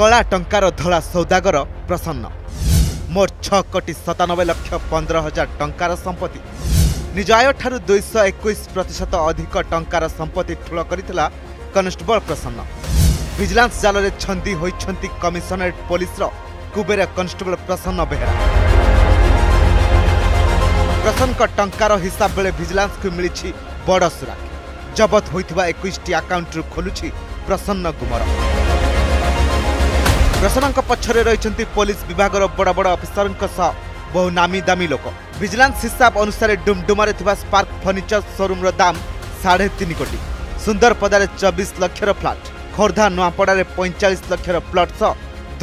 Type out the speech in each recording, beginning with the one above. कला टंकार धला सौदागर प्रसन्न मोर 6,97,15,000 टंकार संपत्ति निज आय ठारू 221% अधिक टंकार संपत्ति ठूल करितला कनेस्टेबल प्रसन्न विजिलेंस जाल में छंदी होइछंती commissionerate police Kuber constable Prasanna Behera प्रसन्न टंकार हिसाब बेले विजिलेंस को मिली बड़ सुराग जबत होता 21 आकाउंट खोलुछि प्रसन्न कुमार प्रसन्न पक्षरे रही पुलिस विभाग बड़ बड़ अफिसर बहु नामी दामी लोक विजिलेंस हिसाब अनुसार डुमडुमारे स्पार्क फर्निचर शोरूम दाम 3.5 कोटी सुंदरपदार 24 लक्षर फ्लाट खोर्धा नुआपड़े 45 लक्षर प्लट सह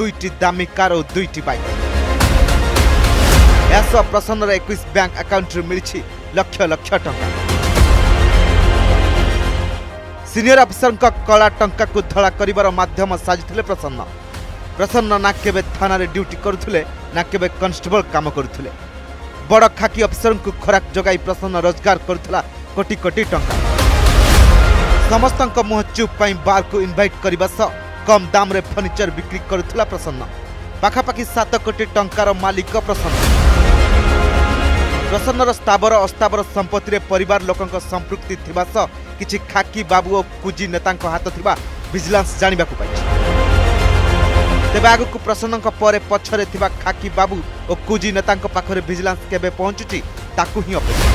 2टी दामी कार और 2टी बाइक यासह प्रसन्न 21 बैंक आकाउंट मिली लक्ष लक्ष टंका सीनियर अफिसर कला टंका को धड़ा कर माध्यम साजिते प्रसन्न प्रसन्न ना के थाना ड्यूटी करुले ना के कनेस्टेबल काम करुले बड़ खाकी अफिसर को खोराक जगाई प्रसन्न रोजगार करुला कोटी कोटी टंका समस्त मुह चुप बार को इनभाइट करने सह कम दाम रे फर्निचर बिक्री करुला प्रसन्न पाखापाखि 7 कोटी टंकार मालिक प्रसन्न प्रसन्नर स्थावर अस्थावर संपत्ति रे परिवार लोकंक संपृक्ति थिबा सह किछि खाकी बाबू और कुजी नेतांक हाथ थिबा विजिलेंस जानिबाकु पाइछि तेबे आगकु प्रसन्नक परे पछरे थिबा खाकी बाबू और कुजी नेतांक पाखरे विजिलेंस केबे पहुंचुछि ताकु ही अपेक्षा।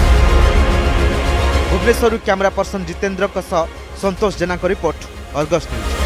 भुवनेश्वर कैमरा पर्सन जितेंद्र सह Santosh Jena report Argus news.